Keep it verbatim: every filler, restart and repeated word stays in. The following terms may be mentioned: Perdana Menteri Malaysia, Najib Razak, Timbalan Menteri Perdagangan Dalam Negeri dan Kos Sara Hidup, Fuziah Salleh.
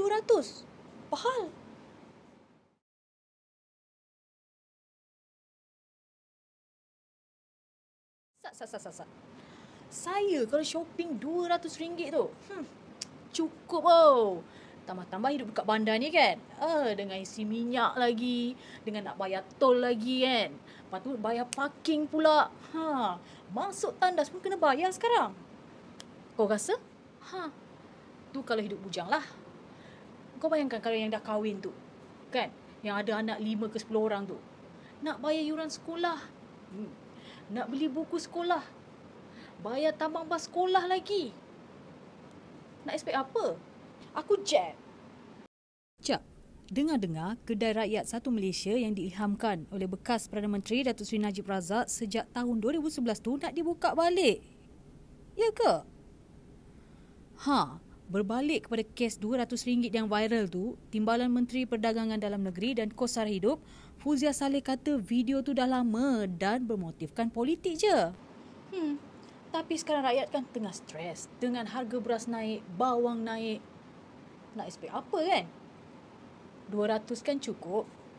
dua ratus. Mahal. Sat, sat, sat, sat. Saya kalau shopping dua ratus ringgit tu, hmm, cukup oh. Tambah-tambah hidup dekat bandar ni kan. Ah, dengan isi minyak lagi, dengan nak bayar tol lagi kan. Lepas tu bayar parking pula. Ha, masuk tandas pun kena bayar sekarang. Kau rasa? Ha. Tu kalau hidup bujang lah. Kau bayangkan kalau yang dah kahwin tu, kan? Yang ada anak lima ke sepuluh orang tu. Nak bayar yuran sekolah. Hmm. Nak beli buku sekolah. Bayar tambang bas sekolah lagi. Nak expect apa? Aku jet. Jap, dengar-dengar Kedai Rakyat Satu Malaysia yang diilhamkan oleh bekas Perdana Menteri Datuk Seri Najib Razak sejak tahun dua ribu sebelas tu nak dibuka balik. Ya ke? Ha. Berbalik kepada kes dua ratus ringgit yang viral tu, Timbalan Menteri Perdagangan Dalam Negeri dan Kos Sara Hidup, Fuziah Salleh kata video tu dah lama dan bermotifkan politik je. Hmm, tapi sekarang rakyat kan tengah stres dengan harga beras naik, bawang naik. Nak expect apa kan? dua ratus kan cukup.